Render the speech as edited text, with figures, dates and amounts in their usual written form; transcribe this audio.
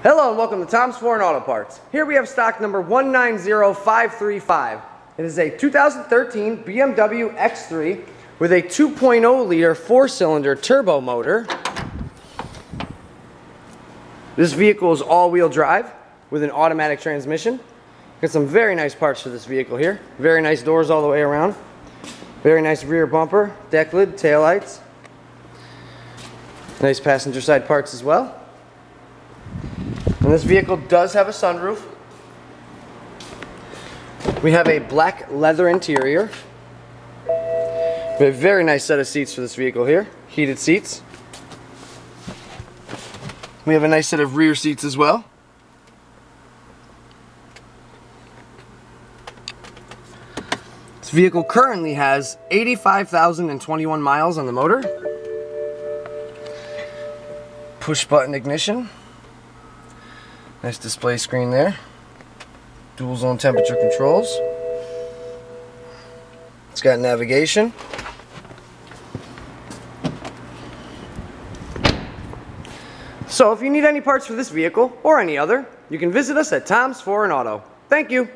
Hello and welcome to Tom's Foreign Auto Parts. Here we have stock number 190535. It is a 2013 BMW X3 with a 2.0 liter 4-cylinder turbo motor. This vehicle is all-wheel drive with an automatic transmission. Got some very nice parts for this vehicle here. Very nice doors all the way around. Very nice rear bumper, deck lid, taillights. Nice passenger side parts as well. And this vehicle does have a sunroof. We have a black leather interior. We have a very nice set of seats for this vehicle here. Heated seats. We have a nice set of rear seats as well. This vehicle currently has 85,021 miles on the motor. Push button ignition. Nice display screen there. Dual zone temperature controls. It's got navigation. So if you need any parts for this vehicle or any other, you can visit us at Tom's Foreign Auto. Thank you.